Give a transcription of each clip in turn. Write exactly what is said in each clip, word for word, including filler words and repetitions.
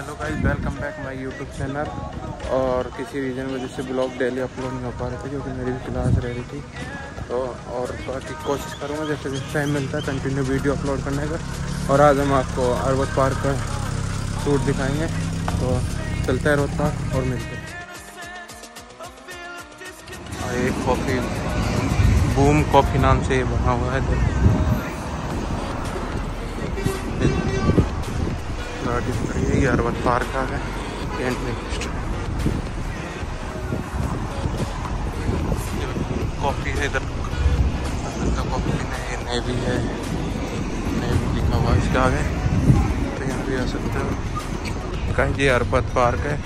Hello guys, welcome back my YouTube channel. और किसी reason की वजह से ब्लॉग डेली अपलोड नहीं हो पा रहे थे क्योंकि मेरी भी क्लास रह रही थी। तो और बाकी कोशिश करूँगा जैसे जिस टाइम मिलता है कंटिन्यू वीडियो अपलोड करने का। और आज हम आपको अरबत पार्क का शूट दिखाएंगे, तो चलते हैं अरबत पार्क और मिलते हैं। और एक कॉफ़ी बूम कॉफ़ी नाम से बना हुआ है, ये अरबत पार्क का है। कॉफ़ी है इधर, कॉफ़ी नहीं नेवी है, नेवी लिखा हुआ इसके आगे, तो यहाँ भी आ सकते हो। कहीं ये अरबत पार्क है,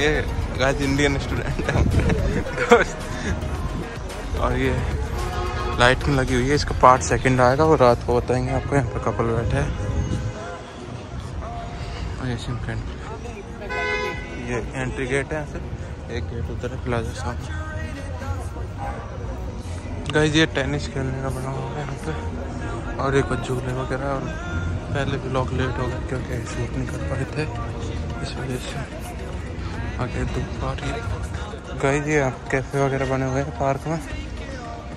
ये गाइस इंडियन स्टूडेंट है। और ये लाइट में लगी हुई है, इसका पार्ट सेकंड आएगा और रात को बताएंगे आपको। यहाँ पर कपल बैठे है, ये एंट्री गेट है, यहाँ से एक गेट उधर है प्लाजा साहब। गाइस ये टेनिस खेलने का बना हुआ है यहाँ पे, और एक झूले वगैरह। और पहले ब्लॉग लेट हो गए क्योंकि शूट नहीं कर पाए थे, इस वजह से आगे धूप आ रही है। गाइस ये कैफ़े वगैरह बने हुए हैं पार्क में,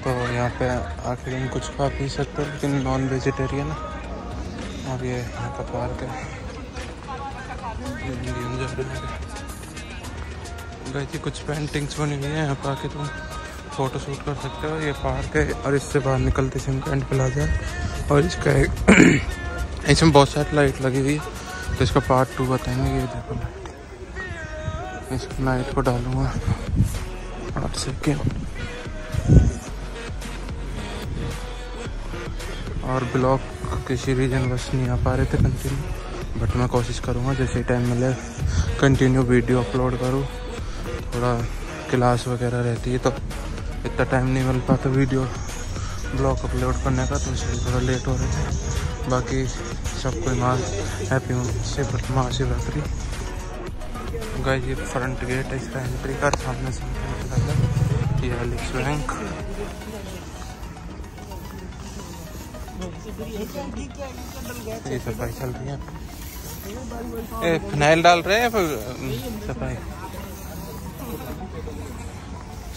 तो यहाँ पे आके दिन कुछ खा पी सकते हो, लेकिन नॉन वेजिटेरियन है। और ये यहाँ का पार्क है। गाइस ये कुछ पेंटिंग्स बनी हुई है, यहाँ पर आके तुम फोटो शूट कर सकते हो। ये पार्क है और इससे बाहर निकलते से कैंट प्लाजा है, और इसका इसमें बहुत सारी लाइट लगी हुई है, तो इसका पार्ट टू बताएंगे। ये देखो लाइट, इस लाइट को डालूँगा आठ सेकेंड। और ब्लॉग किसी रीजन बस नहीं आ पा रहे थे कंटिन्यू, बट मैं कोशिश करूँगा जैसे टाइम मिले कंटिन्यू वीडियो अपलोड करूँ। थोड़ा क्लास वगैरह रहती है तो इतना टाइम नहीं मिल पाता वीडियो ब्लॉग अपलोड करने का, तो इसलिए थोड़ा लेट हो रहे थे। बाकी सब कोई माँ हैप्पी से बट माँ से बकरी। गाइस ये फ्रंट गेट है, इसका एंट्री का सामने सामने ये एलेक्स बैंक। ये सफाई चल रही है, ए, फिनाइल डाल रहे हैं सफाई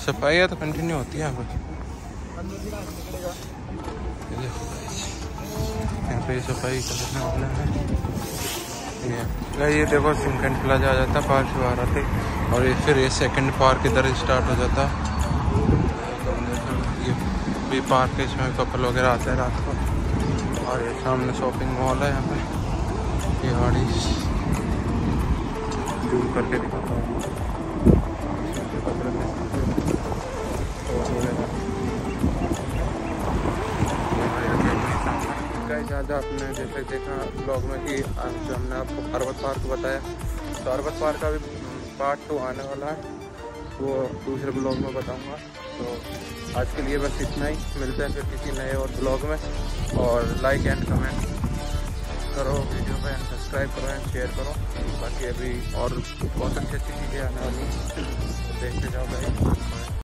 सफाई है तो कंटिन्यू होती है। यहाँ पे सफाई करना होना है। ये देखो सिमकैंट प्लाजा आ जाता है पार्क से बाहर आते, और ये फिर ये सेकंड पार्क इधर स्टार्ट हो जाता है। ये पार्क है, इसमें कपल वगैरह आते हैं रात को। और ये सामने शॉपिंग मॉल है, यहाँ पे ये गाड़ी जूम करके दिखाता हूँ। आज आपने जैसे देखा ब्लॉग में कि आज हमने आपको अरबत पार्क बताया, तो अरबत पार्क का भी पार्ट टू आने वाला है, वो दूसरे ब्लॉग में बताऊंगा। तो आज के लिए बस इतना ही, मिलते हैं फिर किसी नए और ब्लॉग में। और लाइक एंड कमेंट करो वीडियो पे, एंड सब्सक्राइब करो एंड शेयर करो। बाकी अभी और बहुत अच्छी अच्छी चीज़ें आने वाली, देखते जाओ भाई।